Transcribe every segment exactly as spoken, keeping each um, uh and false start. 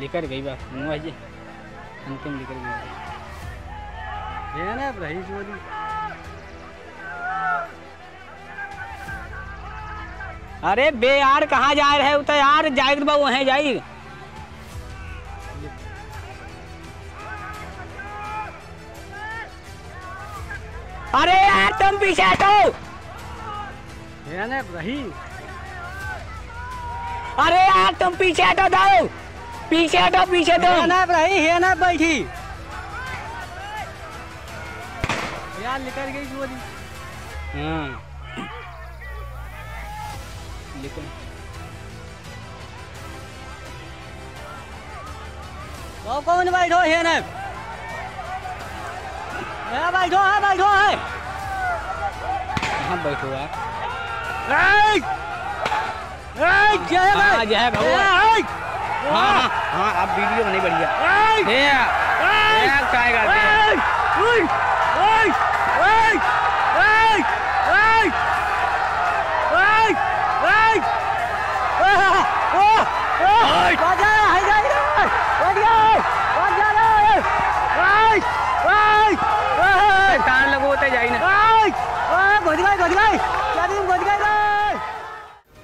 लेकर गई बात मुआवजे अंतिम लेकर गई ये ना रहीस वाली। अरे बे यार कहाँ जा रहे हो तो यार जाएगा बाबू वहीं जाएगा। अरे यार तुम पीछे हटो याने रही। अरे यार तुम पीछे हटो दो पीछे हटो पीछे दो याने रही है ना बैठी यार निकल गई जोड़ी। हाँ कौन बैठो है ना बैठो है बैठो है हम बैठो है आप वीडियो बने बढ़िया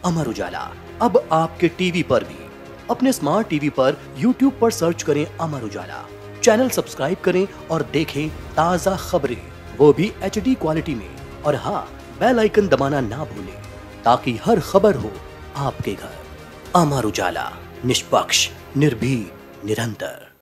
अमर उजाला अब आपके टीवी पर भी। अपने स्मार्ट टीवी पर यूट्यूब पर सर्च करें अमर उजाला, चैनल सब्सक्राइब करें और देखें ताज़ा खबरें, वो भी एचडी क्वालिटी में। और हाँ, बेल आइकन दबाना ना भूलें ताकि हर खबर हो आपके घर। अमर उजाला, निष्पक्ष, निर्भीक, निरंतर।